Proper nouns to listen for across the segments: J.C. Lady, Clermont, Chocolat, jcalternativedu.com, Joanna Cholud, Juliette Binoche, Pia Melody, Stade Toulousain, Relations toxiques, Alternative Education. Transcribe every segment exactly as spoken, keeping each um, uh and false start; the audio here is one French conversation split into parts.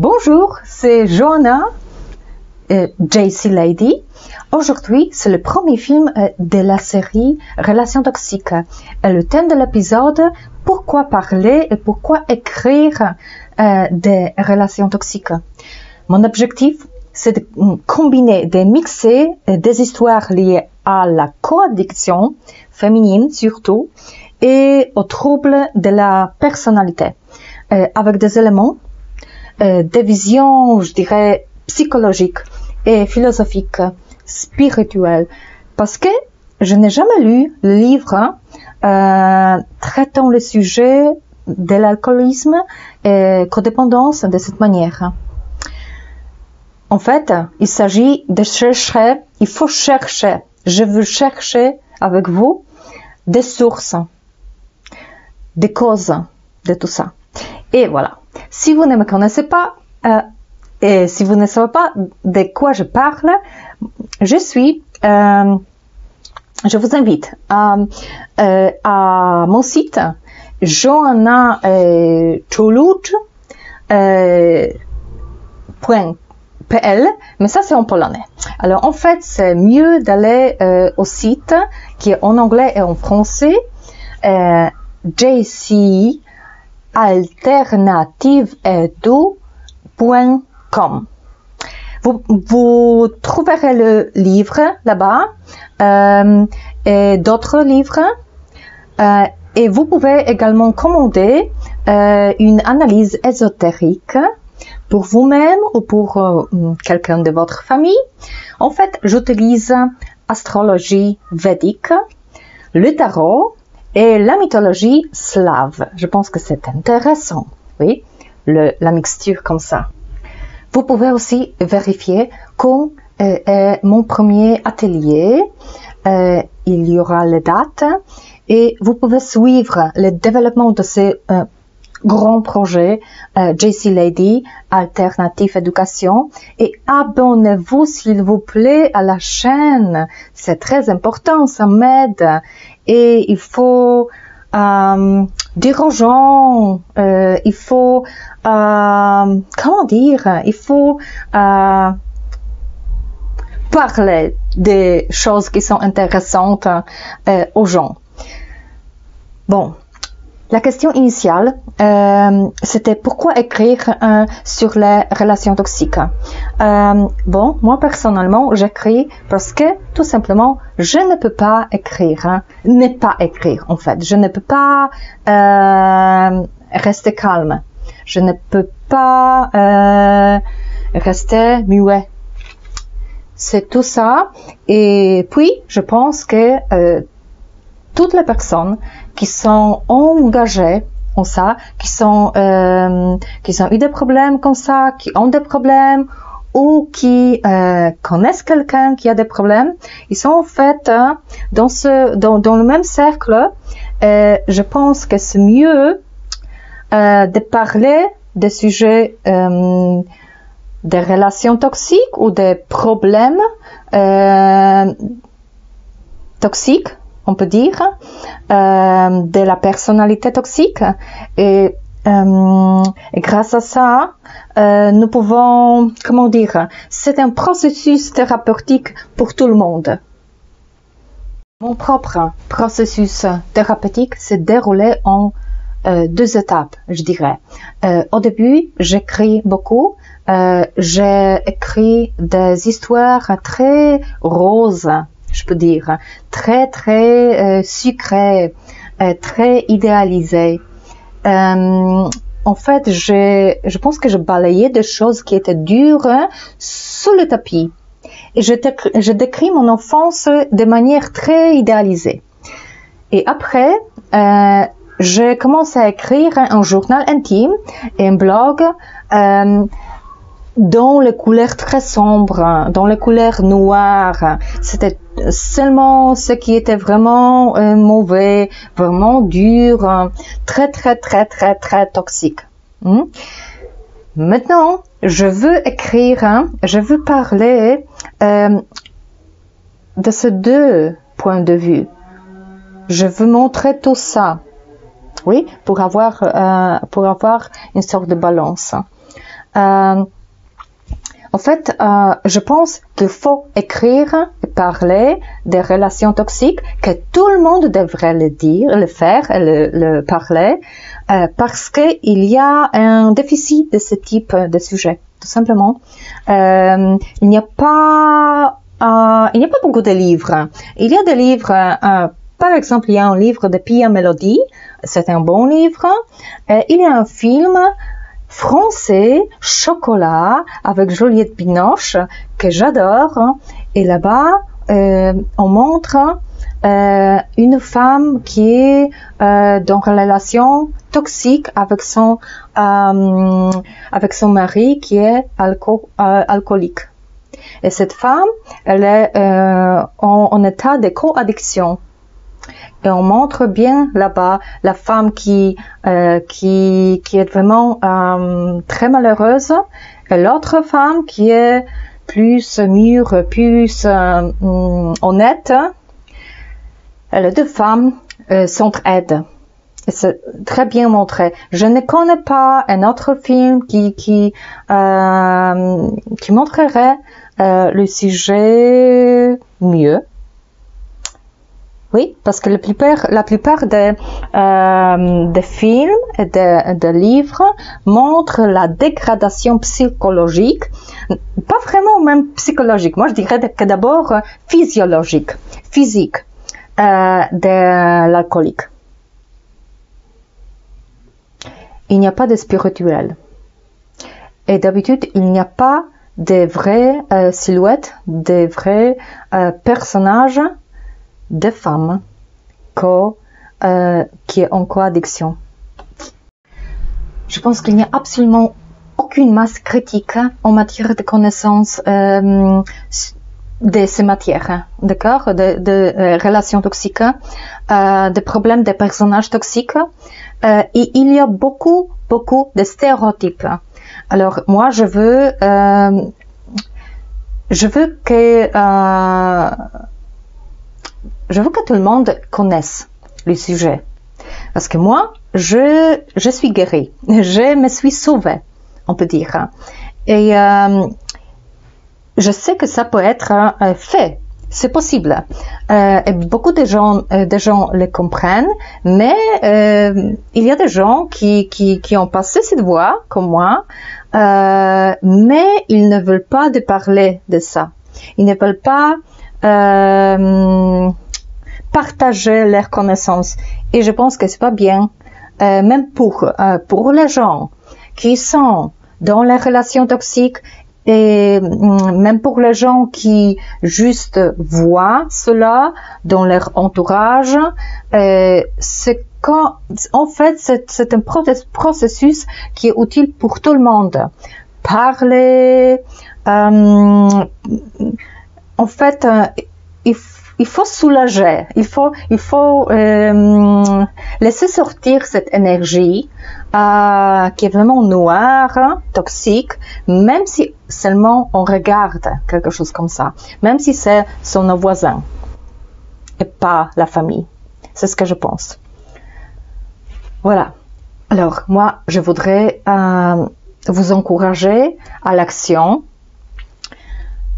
Bonjour, c'est Joanna, euh, J C. Lady. Aujourd'hui, c'est le premier film de la série Relations toxiques. Le thème de l'épisode, pourquoi parler et pourquoi écrire euh, des relations toxiques. Mon objectif, c'est de combiner, de mixer des histoires liées à la coaddiction féminine surtout et aux troubles de la personnalité, euh, avec des éléments, euh, des visions, je dirais, psychologiques et philosophiques, spirituelles, parce que je n'ai jamais lu le livre euh, traitant le sujet de l'alcoolisme et codépendance de cette manière. En fait, il s'agit de chercher, il faut chercher, je veux chercher avec vous des sources, des causes de tout ça. Et voilà, si vous ne me connaissez pas euh, et si vous ne savez pas de quoi je parle, je suis, euh, je vous invite à, euh, à mon site Joanna Cholud euh, point P L, mais ça c'est en polonais. Alors en fait, c'est mieux d'aller euh, au site qui est en anglais et en français, euh, J C alternative e d u point com. Vous, vous trouverez le livre là-bas euh, et d'autres livres euh, et vous pouvez également commander euh, une analyse ésotérique pour vous-même ou pour euh, quelqu'un de votre famille. En fait, j'utilise l'astrologie védique, le tarot et la mythologie slave. Je pense que c'est intéressant, oui, le, la mixture comme ça. Vous pouvez aussi vérifier quand euh, est mon premier atelier. Euh, il y aura les dates et vous pouvez suivre le développement de ces euh, grand projet euh, J C. Lady, Alternative Education, et abonnez-vous s'il vous plaît à la chaîne, c'est très important, ça m'aide et il faut euh, dire aux gens, euh, il faut, euh, comment dire, il faut euh, parler des choses qui sont intéressantes euh, aux gens. Bon. La question initiale, euh, c'était pourquoi écrire euh, sur les relations toxiques. Euh, bon, moi personnellement, j'écris parce que tout simplement, je ne peux pas écrire, hein, ne pas écrire en fait. Je ne peux pas euh, rester calme. Je ne peux pas euh, rester muet. C'est tout ça. Et puis, je pense que euh, toutes les personnes qui sont engagées en ça, qui sont euh, qui ont eu des problèmes comme ça, qui ont des problèmes ou qui euh, connaissent quelqu'un qui a des problèmes, ils sont en fait euh, dans ce dans, dans le même cercle. Euh, je pense que c'est mieux euh, de parler des sujets euh, des relations toxiques ou des problèmes euh, toxiques, on peut dire, euh, de la personnalité toxique. Et, euh, et grâce à ça, euh, nous pouvons, comment dire, c'est un processus thérapeutique pour tout le monde. Mon propre processus thérapeutique s'est déroulé en euh, deux étapes, je dirais. Euh, au début, j'écris beaucoup. Euh, j'ai écrit des histoires très roses, je peux dire, très très euh, sucré, euh, très idéalisé. Euh, en fait, je, je pense que je balayais des choses qui étaient dures sous le tapis. Et je, je décris mon enfance de manière très idéalisée. Et après, euh, j'ai commencé à écrire un journal intime et un blog euh, dans les couleurs très sombres, dans les couleurs noires. C'était seulement ce qui était vraiment euh, mauvais, vraiment dur, très très très très très toxique. Hmm? Maintenant, je veux écrire, hein, je veux parler euh, de ces deux points de vue. Je veux montrer tout ça, oui, pour avoir, euh, pour avoir une sorte de balance. Euh, en fait, euh, je pense qu'il faut écrire et parler des relations toxiques, que tout le monde devrait le dire, le faire, le, le parler, euh, parce qu'il y a un déficit de ce type de sujet, tout simplement. Euh, il n'y a pas, euh, il n'y a pas beaucoup de livres. Il y a des livres, euh, par exemple, il y a un livre de Pia Melody, c'est un bon livre. Euh, il y a un film français, Chocolat, avec Juliette Binoche, que j'adore. Et là-bas, euh, on montre euh, une femme qui est euh, dans une relation toxique avec son, euh, avec son mari qui est alco euh, alcoolique. Et cette femme, elle est euh, en, en état de co-addiction. Et on montre bien là-bas la femme qui, euh, qui, qui est vraiment euh, très malheureuse et l'autre femme qui est plus mûre, plus euh, honnête. Et les deux femmes euh, s'entraident. C'est très bien montré. Je ne connais pas un autre film qui, qui, euh, qui montrerait euh, le sujet mieux. Oui, parce que la plupart, la plupart des, euh, des films et des, des livres montrent la dégradation psychologique, pas vraiment même psychologique, moi je dirais que d'abord physiologique, physique euh, de l'alcoolique. Il n'y a pas de spirituel. Et d'habitude, il n'y a pas de vraies euh, silhouettes, de vrais euh, personnages des femmes co, euh, qui est en co-addiction. Je pense qu'il n'y a absolument aucune masse critique en matière de connaissances euh, de ces matières, d'accord, de, de euh, relations toxiques, euh, des problèmes des personnages toxiques. Euh, et il y a beaucoup, beaucoup de stéréotypes. Alors moi, je veux, euh, je veux que euh, je veux que tout le monde connaisse le sujet. Parce que moi, je, je suis guérie. Je me suis sauvée, on peut dire. Et euh, je sais que ça peut être euh, fait. C'est possible. Euh, et beaucoup de gens, euh, de gens le comprennent. Mais euh, il y a des gens qui, qui, qui ont passé cette voie, comme moi. Euh, mais ils ne veulent pas de parler de ça. Ils ne veulent pas... Euh, partager leurs connaissances, et je pense que c'est pas bien, euh, même pour euh, pour les gens qui sont dans les relations toxiques, et euh, même pour les gens qui juste voient cela dans leur entourage. Euh, c'est quand en fait c'est un processus qui est utile pour tout le monde. Parler, euh, en fait, euh, il faut Il faut soulager, il faut, il faut euh, laisser sortir cette énergie euh, qui est vraiment noire, toxique, même si seulement on regarde quelque chose comme ça, même si c'est sur nos voisins et pas la famille. C'est ce que je pense. Voilà. Alors, moi, je voudrais euh, vous encourager à l'action.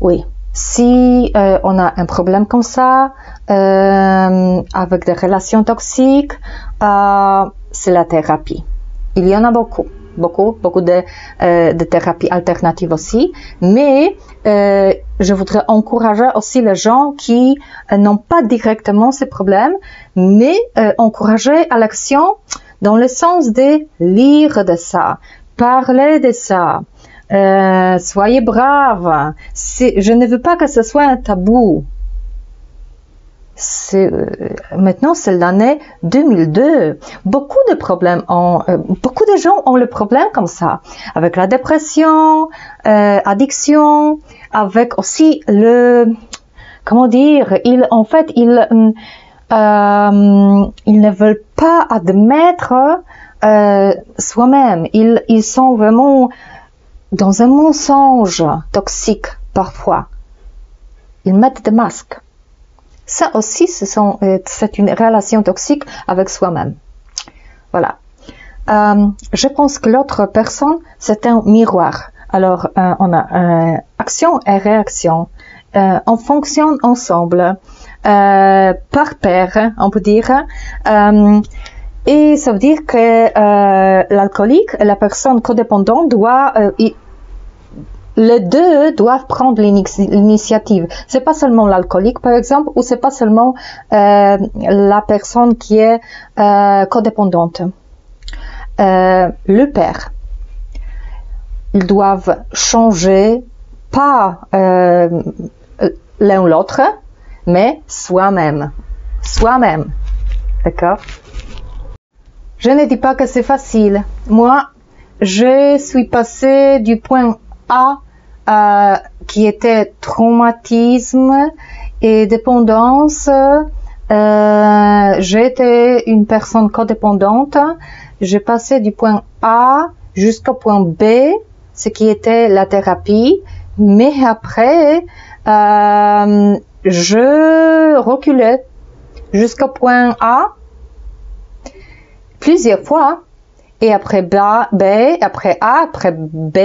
Oui. Si euh, on a un problème comme ça, euh, avec des relations toxiques, euh, c'est la thérapie. Il y en a beaucoup, beaucoup, beaucoup de, euh, de thérapies alternatives aussi. Mais euh, je voudrais encourager aussi les gens qui euh, n'ont pas directement ces problèmes, mais euh, encourager à l'action dans le sens de lire de ça, parler de ça. Euh, soyez brave. Je ne veux pas que ce soit un tabou. Euh, maintenant, c'est l'année deux mille deux. Beaucoup de problèmes ont, euh, beaucoup de gens ont le problème comme ça, avec la dépression, euh, addiction, avec aussi le, comment dire, ils, en fait, ils, euh, ils ne veulent pas admettre euh, soi-même. Ils, ils sont vraiment dans un mensonge toxique parfois. Ils mettent des masques. Ça aussi, c'est ce une relation toxique avec soi-même. Voilà. Euh, je pense que l'autre personne, c'est un miroir. Alors, euh, on a euh, action et réaction. Euh, on fonctionne ensemble, euh, par pair, on peut dire. Euh, et ça veut dire que euh, l'alcoolique, la personne codépendante, doit... Euh, y, les deux doivent prendre l'initiative. C'est pas seulement l'alcoolique, par exemple, ou c'est pas seulement euh, la personne qui est euh, codépendante. Euh, le père. Ils doivent changer, pas euh, l'un ou l'autre, mais soi-même. Soi-même. D'accord? Je ne dis pas que c'est facile. Moi, je suis passée du point A, euh, qui était traumatisme et dépendance. Euh, j'étais une personne codépendante. J'ai passé du point A jusqu'au point B, ce qui était la thérapie. Mais après, euh, je reculais jusqu'au point A plusieurs fois. Et après B, B, après A, après B.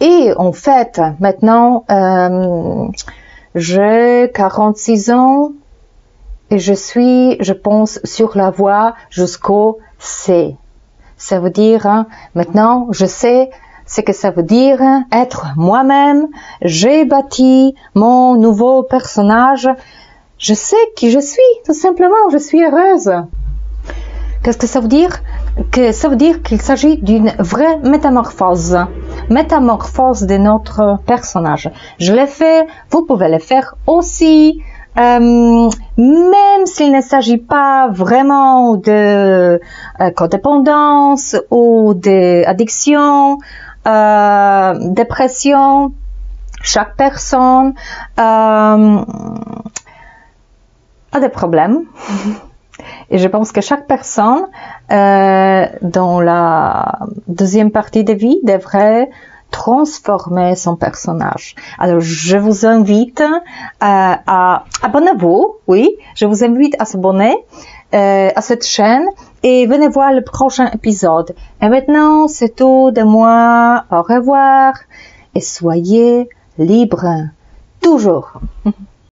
Et en fait, maintenant, euh, j'ai quarante-six ans et je suis, je pense, sur la voie jusqu'au C. Ça veut dire, hein, maintenant, je sais ce que ça veut dire être moi-même. J'ai bâti mon nouveau personnage. Je sais qui je suis, tout simplement. Je suis heureuse. Qu'est-ce que ça veut dire? Que ça veut dire qu'il s'agit d'une vraie métamorphose. Métamorphose de notre personnage. Je l'ai fait, vous pouvez le faire aussi. Euh, même s'il ne s'agit pas vraiment de euh, codépendance ou d'addiction, euh, dépression, chaque personne euh, a des problèmes. Et je pense que chaque personne, euh, dans la deuxième partie de vie, devrait transformer son personnage. Alors, je vous invite euh, à abonnez-vous, oui, je vous invite à s'abonner euh, à cette chaîne et venez voir le prochain épisode. Et maintenant, c'est tout de moi. Au revoir et soyez libres, toujours.